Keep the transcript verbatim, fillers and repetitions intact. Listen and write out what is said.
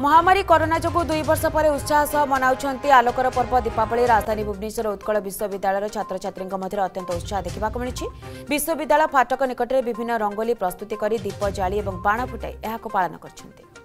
महामारी कोरोना जो दुई वर्ष पर उत्साह सह मनाउछंती आलोकर पर्व दीपावली। राजधानी भुवनेश्वर उत्कल विश्वविद्यालय छात्र छात्री अत्यंत उत्साह देखा मिली। विश्वविद्यालय फाटक निकट में विभिन्न रंगोली प्रस्तुति कर दीप जाली और बाण फुटाई पालन कर।